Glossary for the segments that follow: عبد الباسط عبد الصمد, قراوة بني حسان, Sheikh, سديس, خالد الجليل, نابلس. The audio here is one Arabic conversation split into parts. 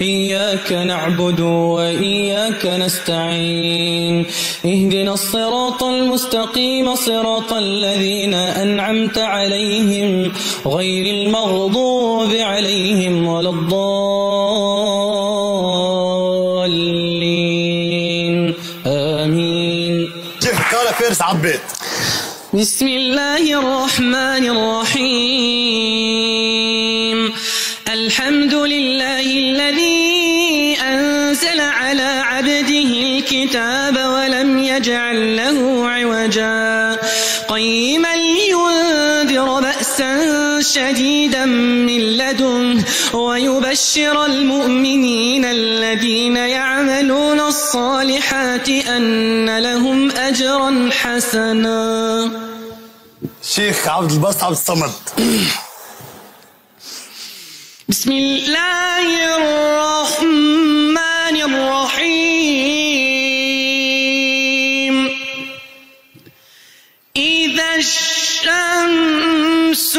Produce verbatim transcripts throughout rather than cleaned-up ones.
إياك نعبد وإياك نستعين اهدنا الصراط المستقيم صراط الذين أنعمت عليهم غير المغضوب عليهم ولا الضالين آمين. شيخ قال فارس عبد. بسم الله الرحمن الرحيم. الحمد لله الذي أنزل على عبده الكتاب ولم يجعل له عوجا قيما لينذر بأسا شديدا من لدنه ويبشر المؤمنين الذين يعملون الصالحات أن لهم أجرا حسنا. شيخ عبد الباسط عبد الصمد. بسم الله الرحمن الرحيم. إذا الشمس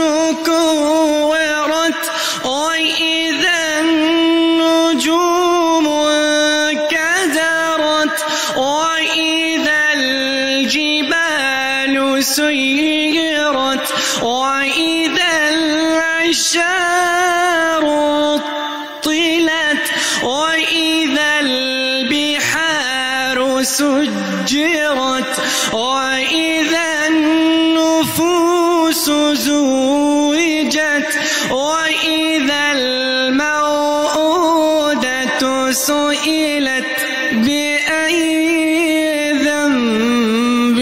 كورت وإذا النجوم انكدرت وإذا الجبال سيرت وإذا العشار وإذا البحار سجرت وإذا النفوس زوجت وإذا الموءودة سئلت بأي ذنب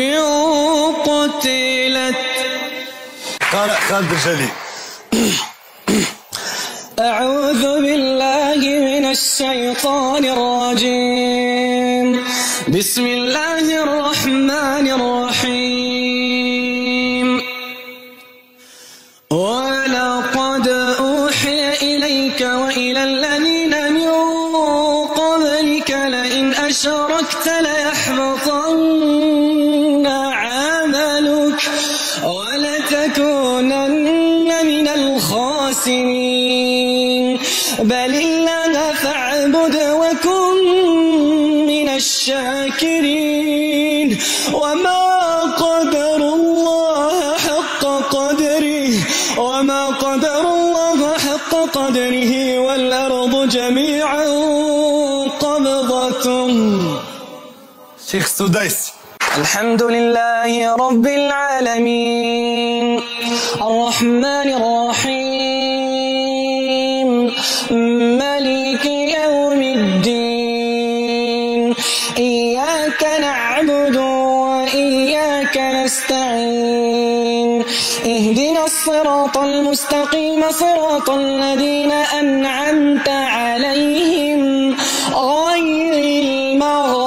قتلت. قرأ خالد الجليل. أعوذ بالله من الشيطان الرجيم. بسم الله الرحمن الرحيم. ولقد أوحي إليك وإلى الذين من قبلك لئن أشركت ليحبطن عملك ولتكونن من الخاسرين بل الله فاعبد وكن من الشاكرين. وما قدر الله حق قدره وما قدر الله حق قدره والأرض جميعا قبضته. شيخ سديس. الحمد لله رب العالمين الرحمن الرحيم مالك يوم الدين إياك نعبد وإياك نستعين اهدنا الصراط المستقيم صراط الذين أنعمت عليهم غير المغضوب